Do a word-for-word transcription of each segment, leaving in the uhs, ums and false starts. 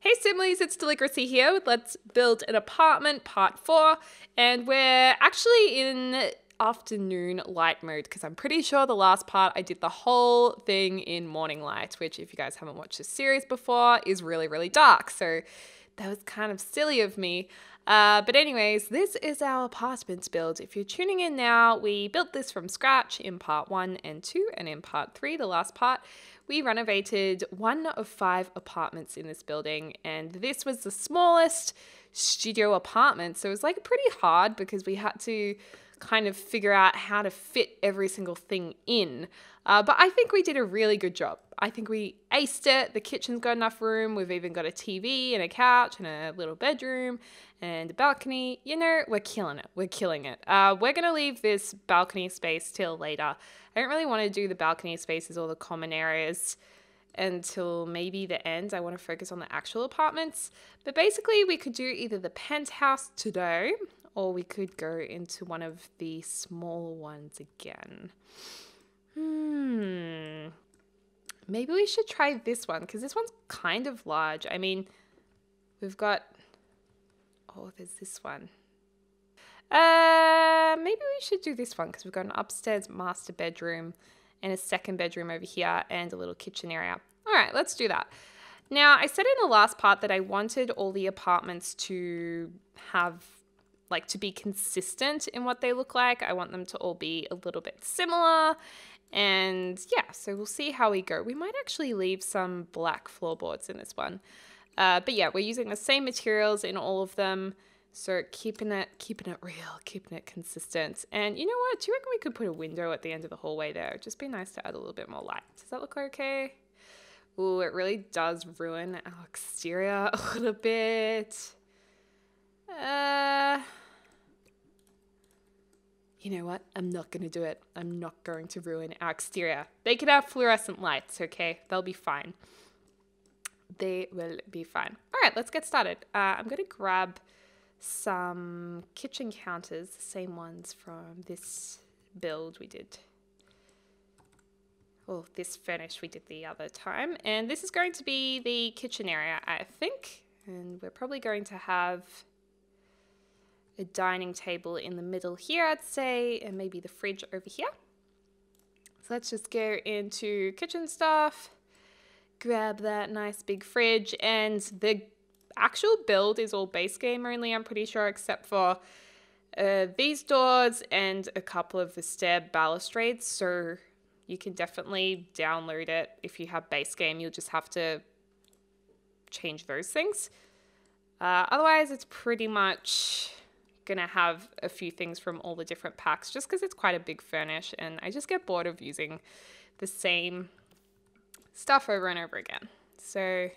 Hey Simlies, it's Deligracy here with Let's Build an Apartment Part four, and we're actually in afternoon light mode because I'm pretty sure the last part I did the whole thing in morning light, which if you guys haven't watched this series before is really really dark, so that was kind of silly of me. Uh, but anyways, this is our apartments build. If you're tuning in now, we built this from scratch in part one and two, and in part three, the last part, we renovated one of five apartments in this building, and this was the smallest studio apartment. So it was like pretty hard because we had to kind of figure out how to fit every single thing in. Uh, but I think we did a really good job. I think we aced it. The kitchen's got enough room. We've even got a T V and a couch and a little bedroom and a balcony. You know, we're killing it. We're killing it. Uh, we're going to leave this balcony space till later. I don't really want to do the balcony spaces or the common areas until maybe the end. I want to focus on the actual apartments. But basically, we could do either the penthouse today or we could go into one of the small ones again. Hmm... Maybe we should try this one because this one's kind of large. I mean, we've got, oh, there's this one. Uh, maybe we should do this one because we've got an upstairs master bedroom and a second bedroom over here and a little kitchen area. All right, let's do that. Now, I said in the last part that I wanted all the apartments to have, like, to be consistent in what they look like. I want them to all be a little bit similar. And yeah, so we'll see how we go. We might actually leave some black floorboards in this one. Uh, but yeah, we're using the same materials in all of them. So keeping it, keeping it real, keeping it consistent. And you know what? Do you reckon we could put a window at the end of the hallway there? It'd just be nice to add a little bit more light. Does that look okay? Ooh, it really does ruin our exterior a little bit. Uh... You know what? I'm not going to do it. I'm not going to ruin our exterior. They could have fluorescent lights, okay? They'll be fine. They will be fine. All right, let's get started. Uh, I'm going to grab some kitchen counters, the same ones from this build we did. Well, this furnish we did the other time. And this is going to be the kitchen area, I think. And we're probably going to have a dining table in the middle here, I'd say, and maybe the fridge over here. So let's just go into kitchen stuff, grab that nice big fridge, and the actual build is all base game only, I'm pretty sure, except for uh, these doors and a couple of the stair balustrades. So you can definitely download it. If you have base game, you'll just have to change those things. Uh, otherwise, it's pretty much gonna have a few things from all the different packs just because it's quite a big furnish and I just get bored of using the same stuff over and over again. So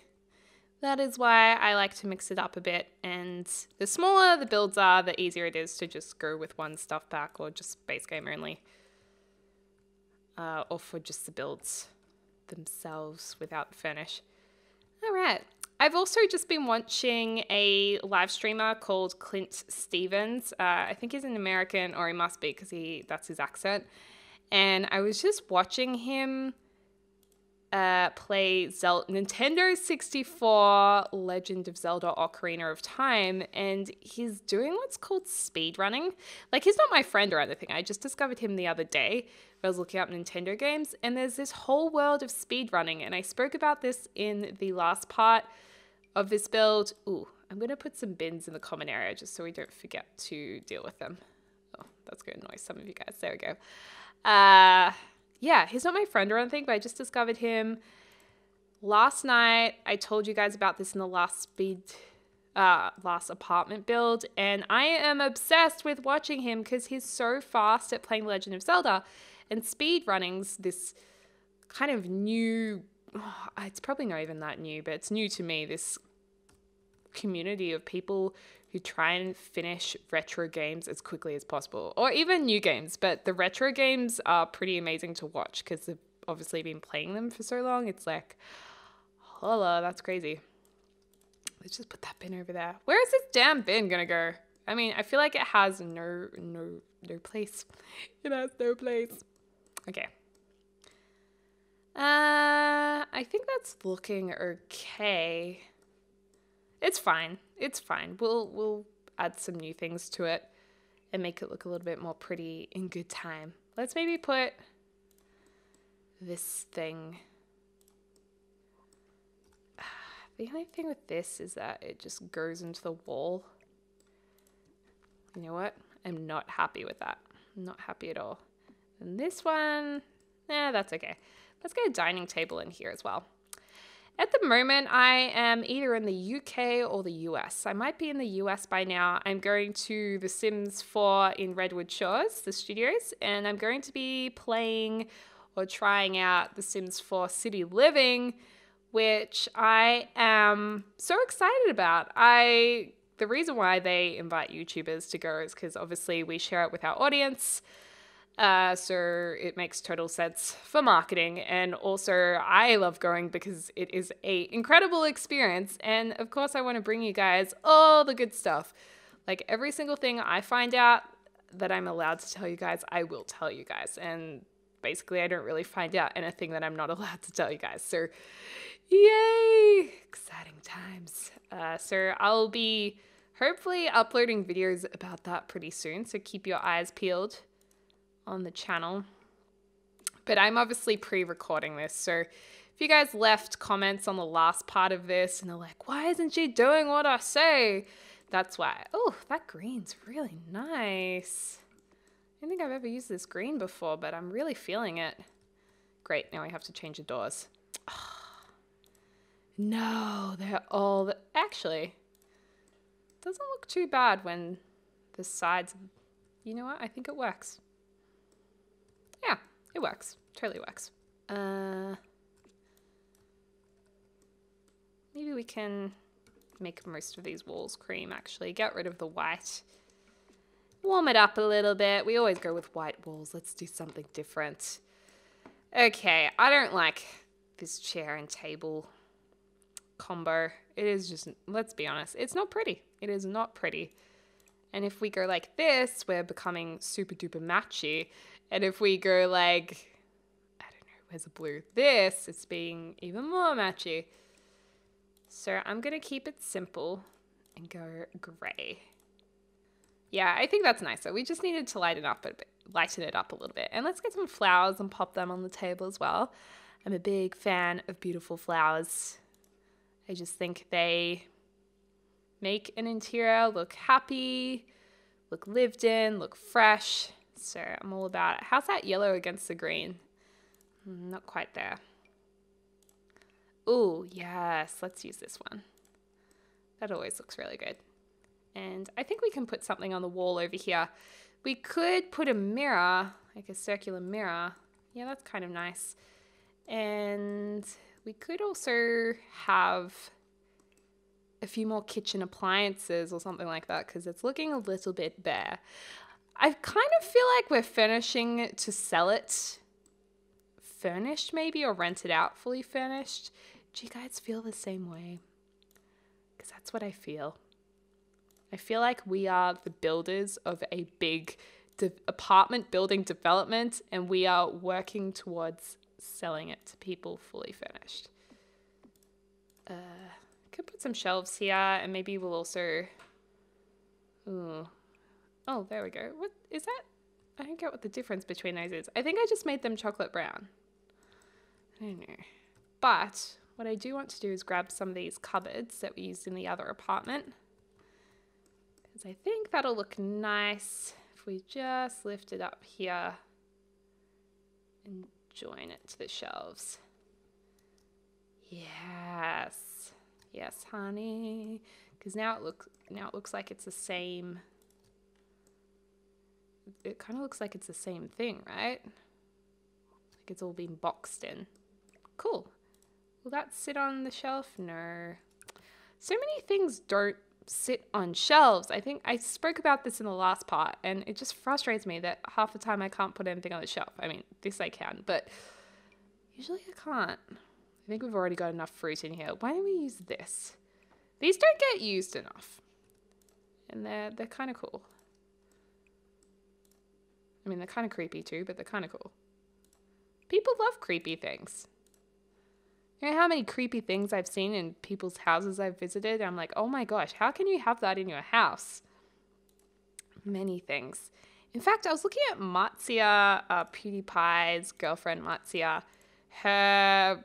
that is why I like to mix it up a bit, and the smaller the builds are, the easier it is to just go with one stuff pack or just base game only, uh, or for just the builds themselves without furnish. All right. I've also just been watching a live streamer called Clint Stevens. Uh, I think he's an American, or he must be because he that's his accent. And I was just watching him uh, play Zel Nintendo sixty-four Legend of Zelda: Ocarina of Time, and he's doing what's called speedrunning. Like, he's not my friend or anything. I just discovered him the other day. I was looking up Nintendo games, and there's this whole world of speedrunning, and I spoke about this in the last part of this build. Ooh, I'm going to put some bins in the common area just so we don't forget to deal with them. Oh, that's going to annoy some of you guys. There we go. Uh, yeah, he's not my friend or anything, but I just discovered him last night. I told you guys about this in the last speed, uh, last apartment build, and I am obsessed with watching him because he's so fast at playing Legend of Zelda. And speedrunning's this kind of new... Oh, it's probably not even that new, but it's new to me, this community of people who try and finish retro games as quickly as possible, or even new games. But the retro games are pretty amazing to watch because they've obviously been playing them for so long. It's like, holla, that's crazy. Let's just put that bin over there. Where is this damn bin gonna go? I mean, I feel like it has no, no, no place. It has no place. Okay. Uh, I think that's looking okay. It's fine. It's fine. We'll we'll add some new things to it and make it look a little bit more pretty in good time. Let's maybe put this thing. The only thing with this is that it just goes into the wall. You know what? I'm not happy with that. I'm not happy at all. And this one, nah, that's okay. Let's get a dining table in here as well. At the moment, I am either in the U K or the U S. I might be in the U S by now. I'm going to The Sims four in Redwood Shores, the studios, and I'm going to be playing or trying out The Sims four City Living, which I am so excited about. I the reason why they invite YouTubers to go is because obviously we share it with our audience. Uh, so it makes total sense for marketing, and also I love going because it is a incredible experience, and of course I want to bring you guys all the good stuff. Like every single thing I find out that I'm allowed to tell you guys, I will tell you guys, and basically I don't really find out anything that I'm not allowed to tell you guys. So yay! Exciting times. Uh, so I'll be hopefully uploading videos about that pretty soon, so keep your eyes peeled on the channel. But I'm obviously pre-recording this, so if you guys left comments on the last part of this and are like, why isn't she doing what I say? That's why. Oh, that green's really nice. I don't think I've ever used this green before, but I'm really feeling it. Great, now I have to change the doors. Oh, no, they're all... The Actually, it doesn't look too bad when the sides... You know what? I think it works. Yeah, it works. Totally works. Uh, maybe we can make most of these walls cream, actually. Get rid of the white. Warm it up a little bit. We always go with white walls. Let's do something different. Okay, I don't like this chair and table combo. It is just, let's be honest, it's not pretty. It is not pretty. And if we go like this, we're becoming super duper matchy. And if we go like, I don't know, where's the blue? This, it's being even more matchy. So I'm going to keep it simple and go gray. Yeah, I think that's nicer. We just needed to lighten up a bit, lighten it up a little bit. And let's get some flowers and pop them on the table as well. I'm a big fan of beautiful flowers. I just think they make an interior look happy, look lived in, look fresh. So I'm all about it. How's that yellow against the green? Not quite there. Oh, yes. Let's use this one. That always looks really good. And I think we can put something on the wall over here. We could put a mirror, like a circular mirror. Yeah, that's kind of nice. And we could also have a few more kitchen appliances or something like that, because it's looking a little bit bare. I kind of feel like we're furnishing to sell it. Furnished maybe, or rent it out fully furnished. Do you guys feel the same way? Because that's what I feel. I feel like we are the builders of a big de- apartment building development, and we are working towards selling it to people fully furnished. Uh, could put some shelves here, and maybe we'll also... Ooh. Oh, there we go. What is that? I don't get what the difference between those is. I think I just made them chocolate brown. I don't know. But what I do want to do is grab some of these cupboards that we used in the other apartment, because I think that'll look nice if we just lift it up here and join it to the shelves. Yes. Yes, honey. Because now it looks now it looks like it's the same. It kind of looks like it's the same thing, right? Like it's all been boxed in. Cool. Will that sit on the shelf? No. So many things don't sit on shelves. I think I spoke about this in the last part, and it just frustrates me that half the time I can't put anything on the shelf. I mean, this I can, but usually I can't. I think we've already got enough fruit in here. Why don't we use this? These don't get used enough, and they're, they're kind of cool. I mean, they're kind of creepy too, but they're kind of cool. People love creepy things. You know how many creepy things I've seen in people's houses I've visited? I'm like, oh my gosh, how can you have that in your house? Many things. In fact, I was looking at Matsya, uh, PewDiePie's girlfriend Matsya, her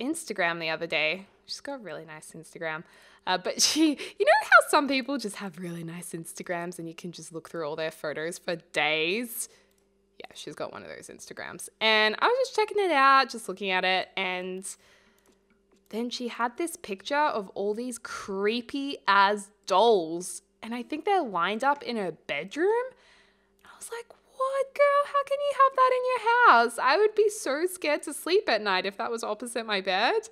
Instagram the other day. She's got a really nice Instagram. Uh, but she, you know how some people just have really nice Instagrams and you can just look through all their photos for days? Yeah, she's got one of those Instagrams. And I was just checking it out, just looking at it. And then she had this picture of all these creepy ass dolls. And I think they're lined up in her bedroom. I was like, what, girl? How can you have that in your house? I would be so scared to sleep at night if that was opposite my bed.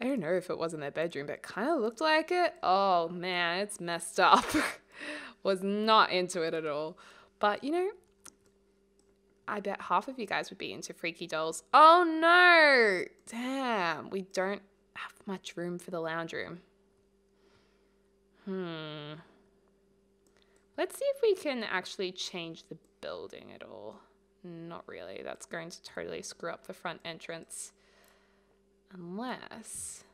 I don't know if it was in their bedroom, but it kind of looked like it. Oh, man, it's messed up. Was not into it at all. But, you know, I bet half of you guys would be into freaky dolls. Oh, no. Damn, we don't have much room for the lounge room. Hmm. Let's see if we can actually change the building at all. Not really. That's going to totally screw up the front entrance. Unless...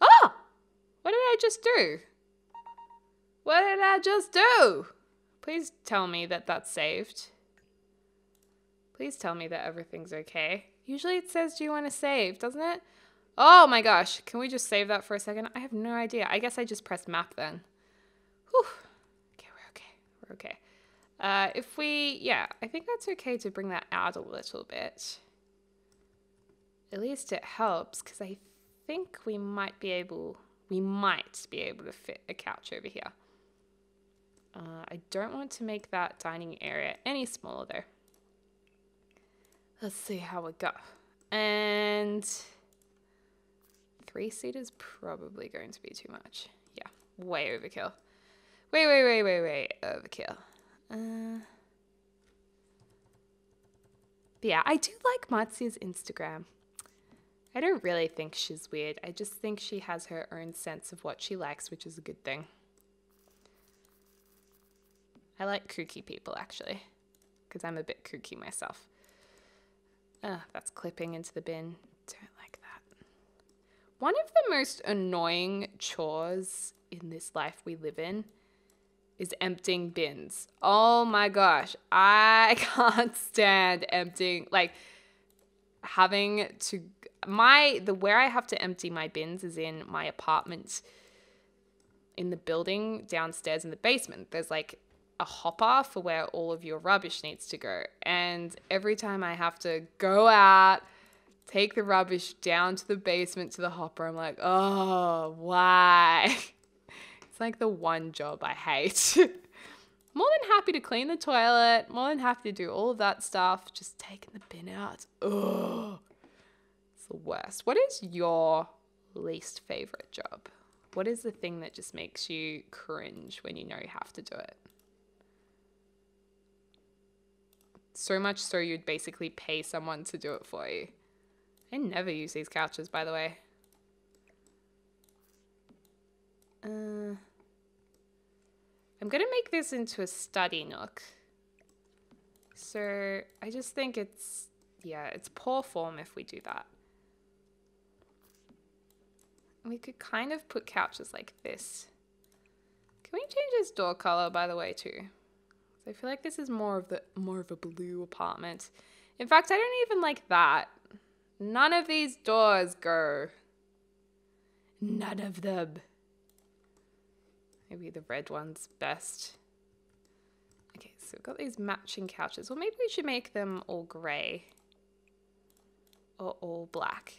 Oh! What did I just do? What did I just do? Please tell me that that's saved. Please tell me that everything's okay. Usually it says, do you want to save, doesn't it? Oh my gosh. Can we just save that for a second? I have no idea. I guess I just pressed map then. Whew. Okay, we're okay. We're okay. Uh, if we, yeah, I think that's okay to bring that out a little bit. At least it helps, because I think we might be able, we might be able to fit a couch over here. Uh, I don't want to make that dining area any smaller though. Let's see how we go. And three-seater's probably going to be too much. Yeah, way overkill. Wait, wait, wait, wait, wait, overkill. Uh, yeah, I do like Matsya's Instagram. I don't really think she's weird. I just think she has her own sense of what she likes, which is a good thing. I like kooky people, actually, because I'm a bit kooky myself. Ah, that's clipping into the bin. Don't like that. One of the most annoying chores in this life we live in is emptying bins. Oh my gosh, I can't stand emptying, like having to, my, the where I have to empty my bins is in my apartment in the building downstairs in the basement. There's like a hopper for where all of your rubbish needs to go. And every time I have to go out, take the rubbish down to the basement to the hopper, I'm like, oh, why? It's like the one job I hate. More than happy to clean the toilet, more than happy to do all of that stuff, just taking the bin out. Ugh. It's the worst. What is your least favorite job? What is the thing that just makes you cringe when you know you have to do it? So much so you'd basically pay someone to do it for you. I never use these couches, by the way. Uh... I'm going to make this into a study nook. So I just think it's, yeah, it's poor form if we do that. We could kind of put couches like this. Can we change this door color, by the way, too? I feel like this is more of the more of a blue apartment. In fact, I don't even like that. None of these doors go. None of them. Maybe the red one's best. Okay, so we've got these matching couches. Well, maybe we should make them all gray. Or all black.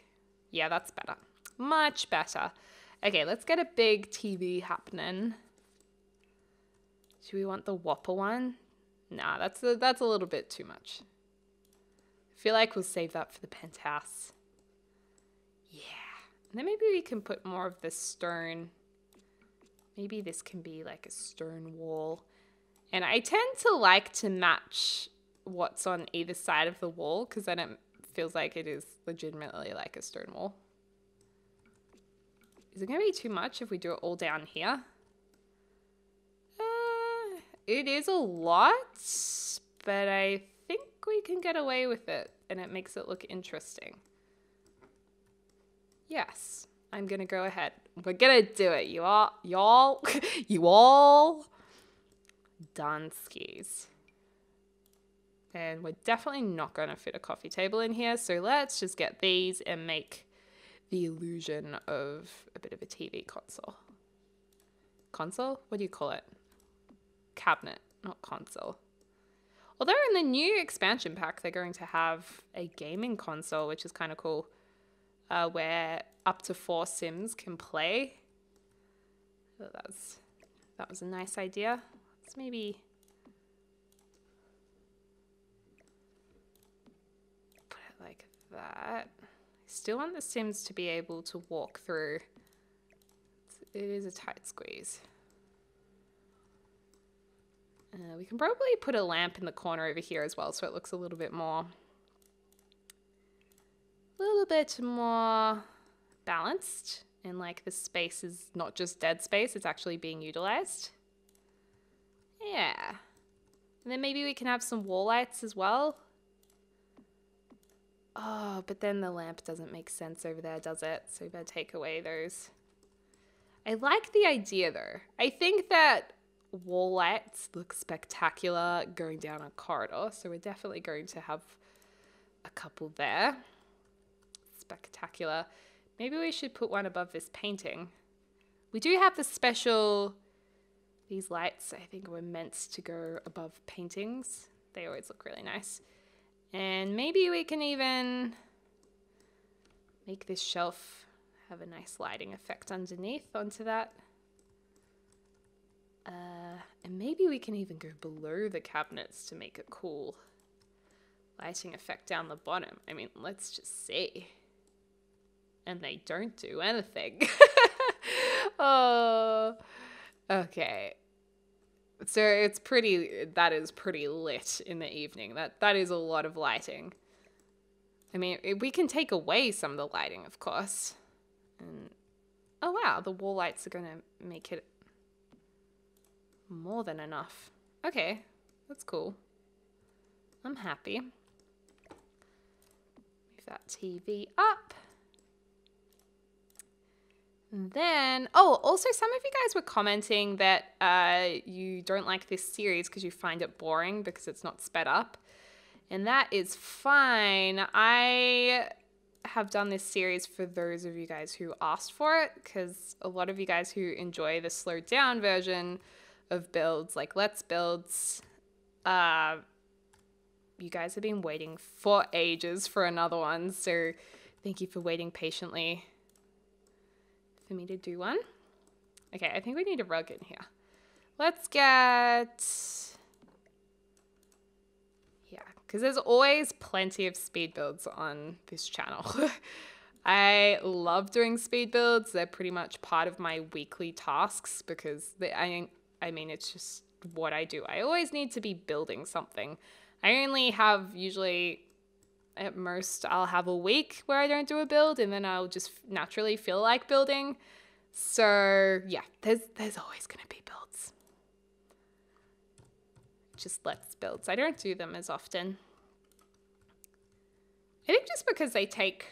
Yeah, that's better. Much better. Okay, let's get a big T V happening. Do we want the Whopper one? Nah, that's a, that's a little bit too much. I feel like we'll save that for the penthouse. Yeah. And then maybe we can put more of the stone... Maybe this can be like a stone wall. And I tend to like to match what's on either side of the wall because then it feels like it is legitimately like a stone wall. Is it going to be too much if we do it all down here? Uh, it is a lot, but I think we can get away with it and it makes it look interesting. yes, I'm gonna go ahead. We're gonna do it, you all, y'all, you all Donskis. And we're definitely not gonna fit a coffee table in here, so let's just get these and make the illusion of a bit of a T V console. Console? What do you call it? Cabinet, not console. Although in the new expansion pack, they're going to have a gaming console, which is kind of cool, uh, where up to four Sims can play. So that was, that was a nice idea. Let's maybe put it like that. I still want the Sims to be able to walk through. It is a tight squeeze. Uh, we can probably put a lamp in the corner over here as well, so it looks a little bit more, a little bit more balanced, and like the space is not just dead space, it's actually being utilized. Yeah. And then maybe we can have some wall lights as well. Oh, but then the lamp doesn't make sense over there, does it? So we better take away those. I like the idea though. I think that wall lights look spectacular going down a corridor, so we're definitely going to have a couple there. Spectacular. Maybe we should put one above this painting. We do have the special, these lights I think were meant to go above paintings. They always look really nice. And maybe we can even make this shelf have a nice lighting effect underneath onto that. Uh, and maybe we can even go below the cabinets to make a cool lighting effect down the bottom. I mean, let's just see. And they don't do anything. Oh, okay. So it's pretty, that is pretty lit in the evening. That, that is a lot of lighting. I mean, we can take away some of the lighting, of course. And, oh wow, the wall lights are gonna make it more than enough. Okay, that's cool. I'm happy. Move that T V up. And then, oh, also some of you guys were commenting that uh, you don't like this series because you find it boring because it's not sped up. And that is fine. I have done this series for those of you guys who asked for it, because a lot of you guys who enjoy the slowed down version of builds, like Let's Builds, uh, you guys have been waiting for ages for another one, so thank you for waiting patiently for me to do one. Okay, I think we need a rug in here. Let's get, yeah, because there's always plenty of speed builds on this channel. I love doing speed builds. They're pretty much part of my weekly tasks because they, I, I mean, it's just what I do. I always need to be building something. I only have usually, at most, I'll have a week where I don't do a build, and then I'll just naturally feel like building. So yeah, there's, there's always gonna be builds. Just Let's Builds. I don't do them as often. I think just because they take,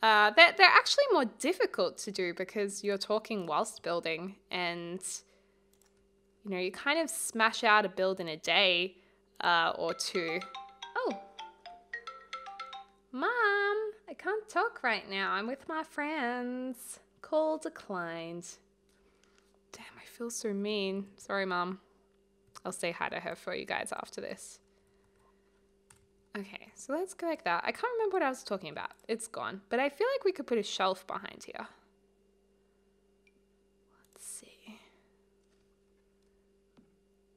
Uh, they're, they're actually more difficult to do because you're talking whilst building, and you know, you kind of smash out a build in a day uh, or two. Oh, Mom, I can't talk right now. I'm with my friends. Call declined. Damn, I feel so mean. Sorry, Mom. I'll say hi to her for you guys after this. Okay, so let's go like that. I can't remember what I was talking about. It's gone. But I feel like we could put a shelf behind here. Let's see.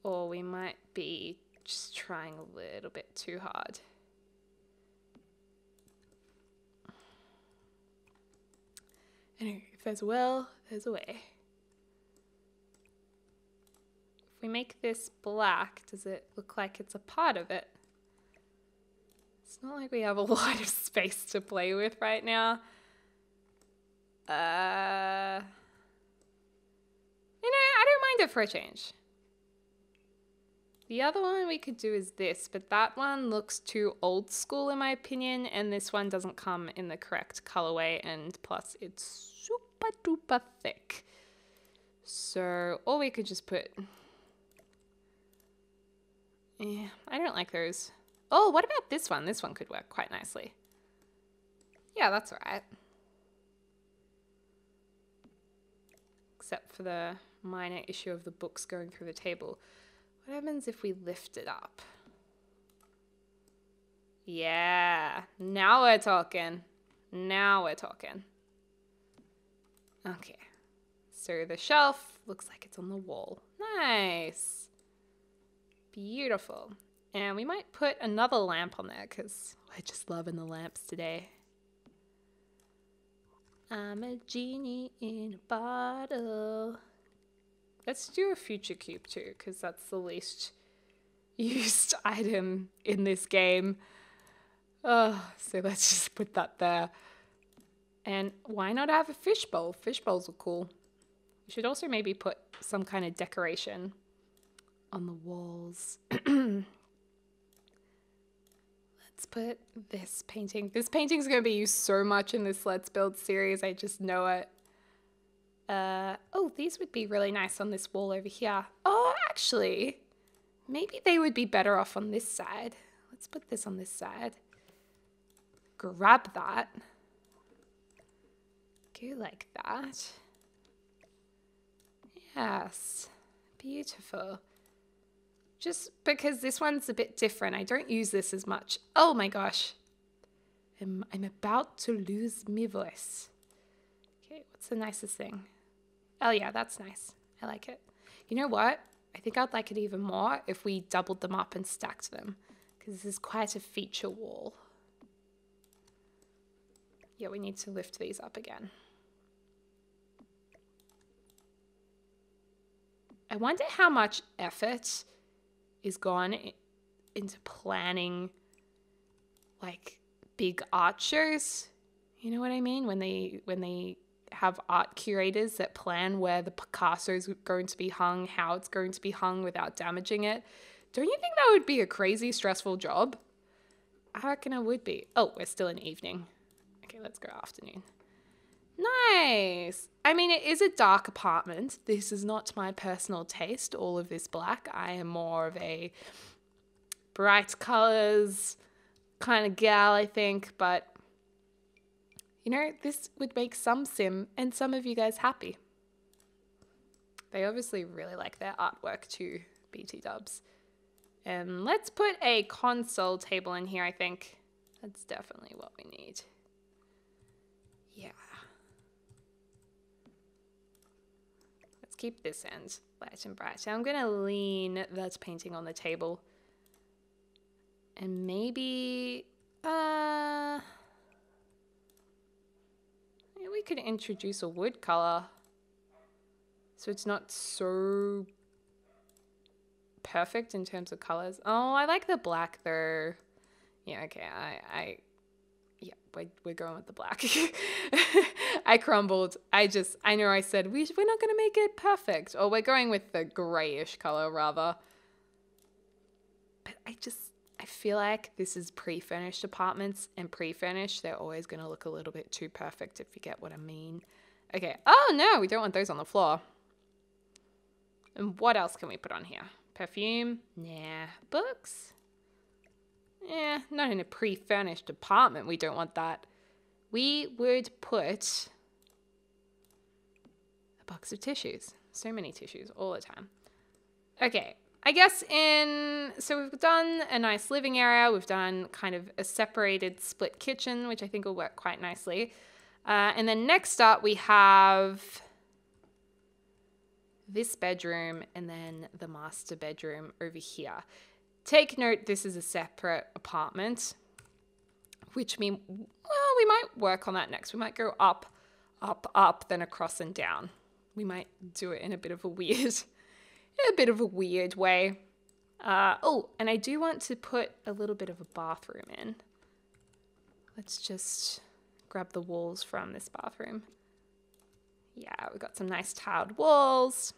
Or we might be just trying a little bit too hard. Anyway, if there's a will, there's a way. If we make this black, does it look like it's a part of it? It's not like we have a lot of space to play with right now. Uh, you know, I don't mind it for a change. The other one we could do is this, but that one looks too old school in my opinion, and this one doesn't come in the correct colorway, and plus it's super duper thick. So, or we could just put... Yeah, I don't like those. Oh, what about this one? This one could work quite nicely. Yeah, that's alright. Except for the minor issue of the books going through the table. What happens if we lift it up? Yeah, now we're talking. Now we're talking. Okay, so the shelf looks like it's on the wall. Nice. Beautiful. And we might put another lamp on there because we're just loving the lamps today. I'm a genie in a bottle. Let's do a future cube too, because that's the least used item in this game. Oh, so let's just put that there. And why not have a fishbowl? Fishbowls are cool. We should also maybe put some kind of decoration on the walls. Let's put this painting. This painting's going to be used so much in this Let's Build series, I just know it. Uh, oh, these would be really nice on this wall over here. Oh, actually, maybe they would be better off on this side. Let's put this on this side. Grab that. Go like that. Yes, beautiful. Just because this one's a bit different, I don't use this as much. Oh my gosh, I'm, I'm about to lose my voice. What's the nicest thing? Oh yeah, that's nice. I like it. You know what? I think I'd like it even more if we doubled them up and stacked them, because this is quite a feature wall. Yeah, we need to lift these up again. I wonder how much effort is gone into planning like big art shows. You know what I mean? When they, when they have art curators that plan where the Picasso's going to be hung, how it's going to be hung without damaging it. Don't you think that would be a crazy stressful job? I reckon it would be. Oh, we're still in evening. Okay, let's go afternoon. Nice. I mean, it is a dark apartment. This is not my personal taste, all of this black. I am more of a bright colors kind of gal, I think, but you know, this would make some sim and some of you guys happy. They obviously really like their artwork too, B T dubs. And let's put a console table in here, I think. That's definitely what we need. Yeah. Let's keep this end light and bright. I'm gonna lean that painting on the table. And maybe, uh... we could introduce a wood color so it's not so perfect in terms of colors. Oh, I like the black though. Yeah, okay, I, I yeah, we're, we're going with the black. I crumbled. I just, I know I said we, we're not going to make it perfect, or we're going with the grayish color rather. But I just, I feel like this is pre-furnished apartments, and pre-furnished, they're always going to look a little bit too perfect, if you get what I mean. Okay. Oh, no, we don't want those on the floor. And what else can we put on here? Perfume? Nah. Books? Yeah, not in a pre-furnished apartment. We don't want that. We would put a box of tissues. So many tissues all the time. Okay. I guess in, so we've done a nice living area, we've done kind of a separated split kitchen, which I think will work quite nicely. Uh, and then next up we have this bedroom and then the master bedroom over here. Take note, this is a separate apartment, which means, well, we might work on that next. We might go up, up, up, then across and down. We might do it in a bit of a weird a bit of a weird way. Uh, oh, and I do want to put a little bit of a bathroom in. Let's just grab the walls from this bathroom. Yeah, we've got some nice tiled walls.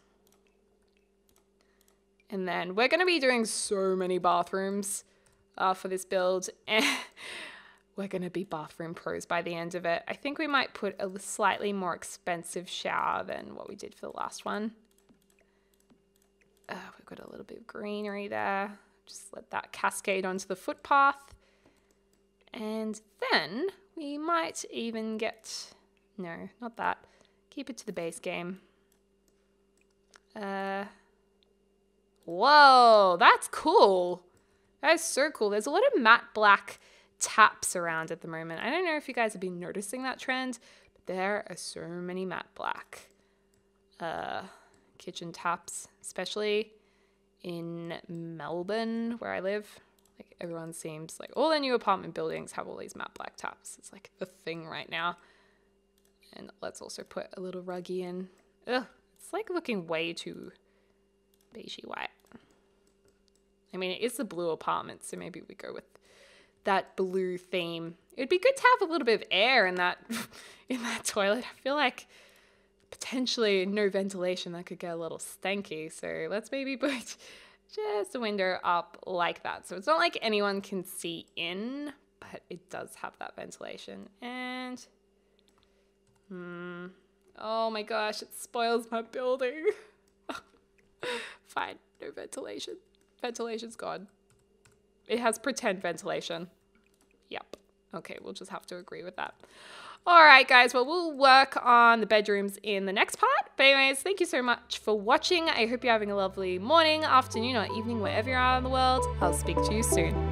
And then we're going to be doing so many bathrooms uh, for this build. We're going to be bathroom pros by the end of it. I think we might put a slightly more expensive shower than what we did for the last one. Uh, we've got a little bit of greenery there. Just let that cascade onto the footpath. And then we might even get... No, not that. Keep it to the base game. Uh... Whoa, that's cool. That is so cool. There's a lot of matte black taps around at the moment. I don't know if you guys have been noticing that trend, but there are so many matte black uh, kitchen taps, especially in Melbourne, where I live. Like, everyone seems like all their new apartment buildings have all these matte black taps. It's like the thing right now. And let's also put a little ruggie in. Ugh, it's like looking way too beigey white. I mean, it is the blue apartment, so maybe we go with that blue theme. It'd be good to have a little bit of air in that in that toilet. I feel like potentially no ventilation, that could get a little stanky. So let's maybe put just a window up like that. So it's not like anyone can see in, but it does have that ventilation. And hmm, oh my gosh, it spoils my building. Fine, no ventilation. Ventilation's gone. It has pretend ventilation. Yep. Okay, we'll just have to agree with that. All right, guys. Well, we'll work on the bedrooms in the next part. But anyways, thank you so much for watching. I hope you're having a lovely morning, afternoon, or evening, wherever you are in the world. I'll speak to you soon.